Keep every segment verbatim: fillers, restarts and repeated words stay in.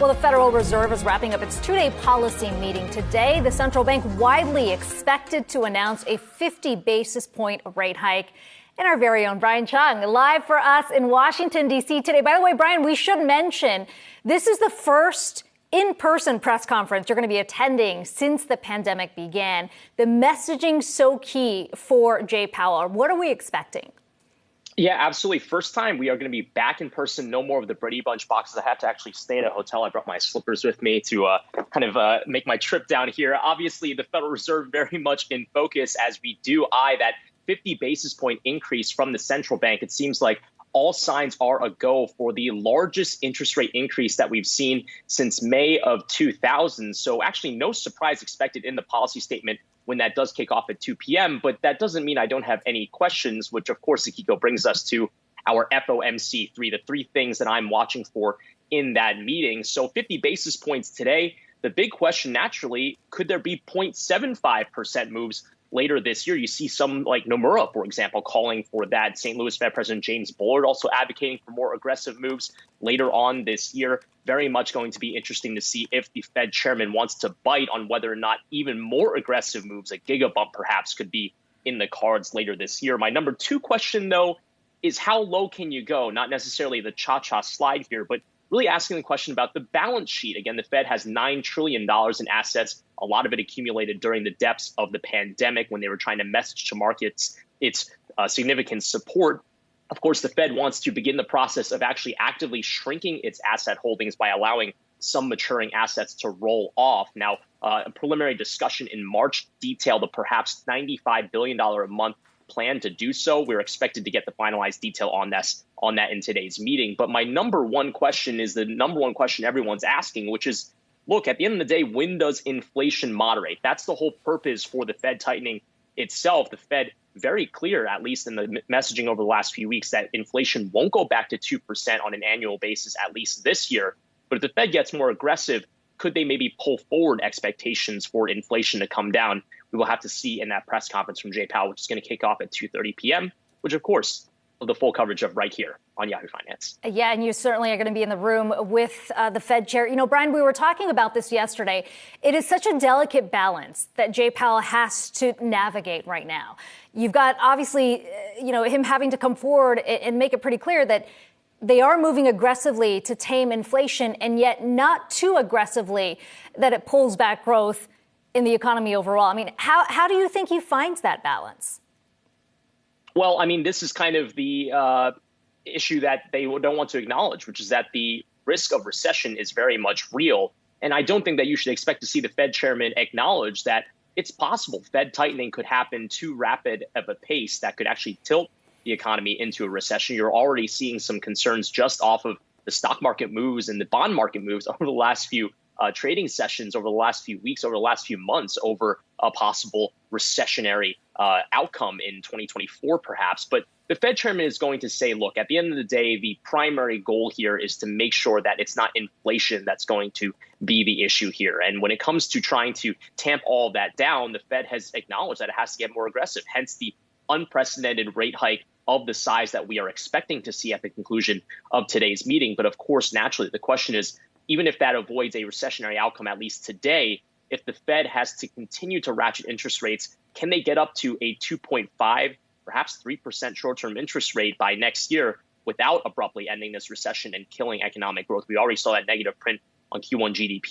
Well, the Federal Reserve is wrapping up its two-day policy meeting today. The central bank widely expected to announce a fifty basis point rate hike. And our very own Brian Chung, live for us in Washington, D C today. By the way, Brian, we should mention this is the first in-person press conference you're going to be attending since the pandemic began. The messaging so key for Jay Powell. What are we expecting? Yeah, absolutely. First time we are going to be back in person. No more of the Brady Bunch boxes. I have to actually stay at a hotel. I brought my slippers with me to uh, kind of uh, make my trip down here. Obviously, the Federal Reserve very much in focus as we do eye that fifty basis point increase from the central bank. It seems like all signs are a go for the largest interest rate increase that we've seen since May of two thousand. So actually no surprise expected in the policy statement when that does kick off at two p.m. But that doesn't mean I don't have any questions, which, of course, Akiko, brings us to our F O M C three, the three things that I'm watching for in that meeting. So fifty basis points today. The big question, naturally, could there be zero point seven five percent moves later this year? You see some like Nomura, for example, calling for that. Saint Louis Fed President James Bullard also advocating for more aggressive moves later on this year. Very much going to be interesting to see if the Fed chairman wants to bite on whether or not even more aggressive moves, a gigabump perhaps, could be in the cards later this year. My number two question, though, is how low can you go? Not necessarily the cha-cha slide here, but really asking the question about the balance sheet. Again, the Fed has nine trillion dollars in assets, a lot of it accumulated during the depths of the pandemic when they were trying to message to markets its uh, significant support. Of course, the Fed wants to begin the process of actually actively shrinking its asset holdings by allowing some maturing assets to roll off. Now, uh, a preliminary discussion in March detailed a perhaps ninety-five billion dollars a month plan to do so. We're expected to get the finalized detail on this on that in today's meeting. But my number one question is the number one question everyone's asking, which is, look, at the end of the day, when does inflation moderate? That's the whole purpose for the Fed tightening itself. The Fed very clear, at least in the messaging over the last few weeks, that inflation won't go back to two percent on an annual basis, at least this year. But if the Fed gets more aggressive, could they maybe pull forward expectations for inflation to come down? We will have to see in that press conference from Jay Powell, which is going to kick off at two thirty p.m., which, of course, the full coverage of right here on Yahoo Finance. Yeah, and you certainly are going to be in the room with uh, the Fed chair. You know, Brian, we were talking about this yesterday. It is such a delicate balance that Jay Powell has to navigate right now. You've got, obviously, you know, him having to come forward and make it pretty clear that they are moving aggressively to tame inflation and yet not too aggressively that it pulls back growth in the economy overall. I mean, how, how do you think he finds that balance? Well, I mean, this is kind of the uh, issue that they don't want to acknowledge, which is that the risk of recession is very much real. And I don't think that you should expect to see the Fed chairman acknowledge that it's possible Fed tightening could happen too rapid of a pace that could actually tilt the economy into a recession. You're already seeing some concerns just off of the stock market moves and the bond market moves over the last few Uh, trading sessions over the last few weeks, over the last few months, over a possible recessionary uh, outcome in twenty twenty-four, perhaps. But the Fed chairman is going to say, look, at the end of the day, the primary goal here is to make sure that it's not inflation that's going to be the issue here. And when it comes to trying to tamp all that down, the Fed has acknowledged that it has to get more aggressive, hence the unprecedented rate hike of the size that we are expecting to see at the conclusion of today's meeting. But of course, naturally, the question is, even if that avoids a recessionary outcome, at least today, if the Fed has to continue to ratchet interest rates, can they get up to a two point five, perhaps three percent short-term interest rate by next year without abruptly ending this recession and killing economic growth? We already saw that negative print on Q one G D P,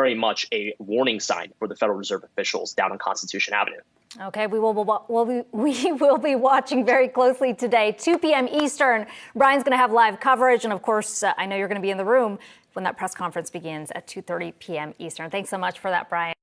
very much a warning sign for the Federal Reserve officials down on Constitution Avenue. Okay, we will, we'll be, we will be watching very closely today, two p.m. Eastern. Brian's going to have live coverage, and of course, uh, I know you're going to be in the room when that press conference begins at two thirty p.m. Eastern. Thanks so much for that, Brian.